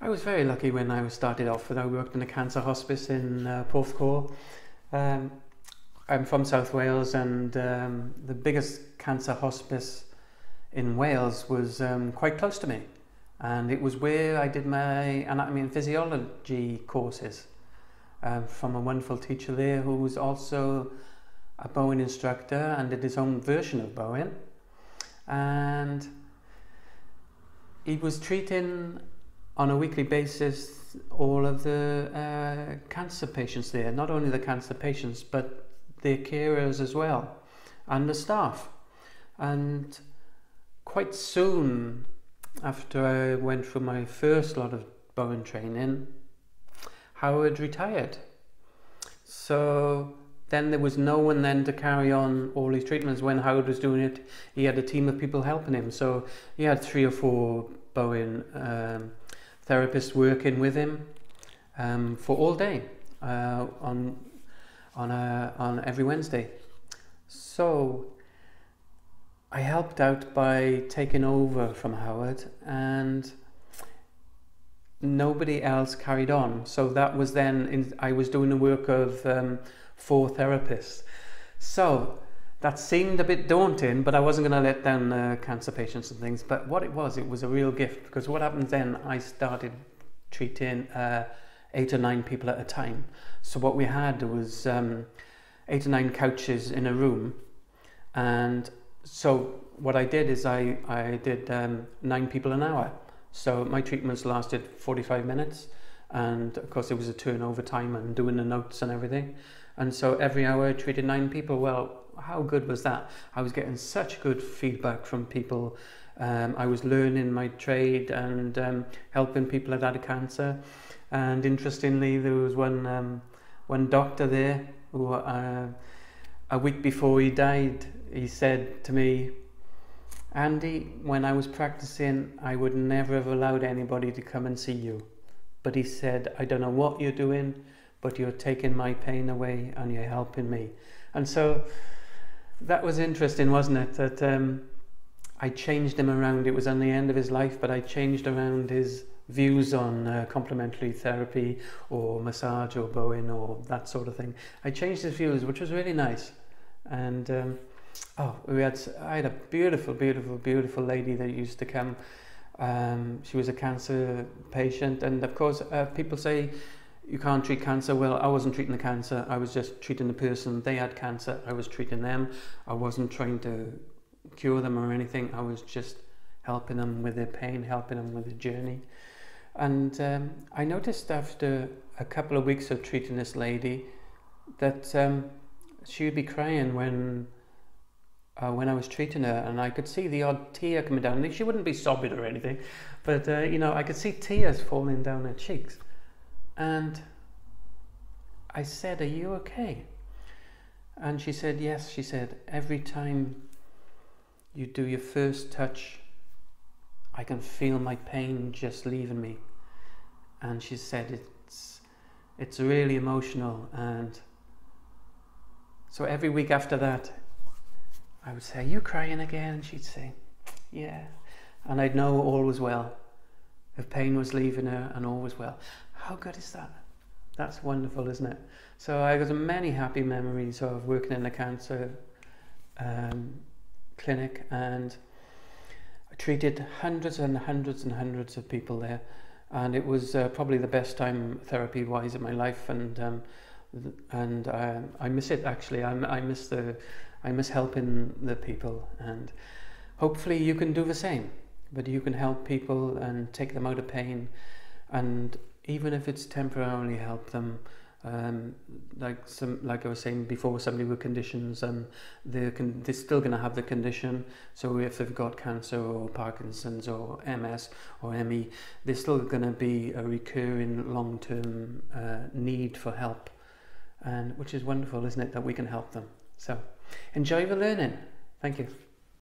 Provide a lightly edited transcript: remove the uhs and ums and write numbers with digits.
I was very lucky when I started off, and I worked in a cancer hospice in Porthcawl. I'm from South Wales, and the biggest cancer hospice in Wales was quite close to me, and it was where I did my anatomy and physiology courses from a wonderful teacher there who was also a Bowen instructor and did his own version of Bowen, and he was treating on a weekly basis all of the cancer patients there, not only the cancer patients but their carers as well and the staff. And quite soon after I went through my first lot of Bowen training, Howard retired. So then there was no one then to carry on all his treatments. When Howard was doing it, he had a team of people helping him. So he had 3 or 4 Bowen therapists working with him for all day on every Wednesday. So I helped out by taking over from Howard, and nobody else carried on. So that was then, I was doing the work of 4 therapists. So that seemed a bit daunting, but I wasn't going to let down cancer patients and things. But what it was a real gift, because what happened then, I started treating 8 or 9 people at a time. So what we had was 8 or 9 couches in a room, and so what I did is I did 9 people an hour. So my treatments lasted 45 minutes, and of course it was a turnover time and doing the notes and everything. And so every hour I treated 9 people. Well, how good was that? I was getting such good feedback from people. I was learning my trade and helping people that had cancer. And interestingly, there was one doctor there who a week before he died, he said to me, "Andy, when I was practicing, I would never have allowed anybody to come and see you. But," he said, "I don't know what you're doing, but you're taking my pain away and you're helping me." And so that was interesting, wasn't it? That I changed him around. It was on the end of his life, but I changed around his views on complementary therapy or massage or Bowen or that sort of thing. I changed his views, which was really nice. And I had a beautiful, beautiful, beautiful lady that used to come. She was a cancer patient, and of course people say you can't treat cancer. Well, I wasn't treating the cancer, I was just treating the person. They had cancer, I was treating them. I wasn't trying to cure them or anything. I was just helping them with their pain, helping them with the journey. And I noticed after a couple of weeks of treating this lady that she would be crying when I was treating her, and I could see the odd tear coming down. She wouldn't be sobbing or anything, but you know, I could see tears falling down her cheeks. And I said, "Are you okay?" And she said, "Yes." She said, "Every time you do your first touch, I can feel my pain just leaving me." And she said, it's really emotional. And so every week after that, I would say, "Are you crying again?" And she'd say, "Yeah." And I'd know all was well. Her pain was leaving her and all was well. How good is that? That's wonderful, isn't it? So I got many happy memories of working in a cancer clinic, and I treated hundreds and hundreds and hundreds of people there. And it was probably the best time therapy-wise in my life. And I miss it, actually. I miss helping the people, and hopefully you can do the same. But you can help people and take them out of pain, and even if it's temporarily, help them. Like I was saying before, somebody with conditions, they're still going to have the condition. So if they've got cancer or Parkinson's or MS or ME, they're still going to be a recurring long-term need for help, and which is wonderful, isn't it, that we can help them. So enjoy the learning. Thank you.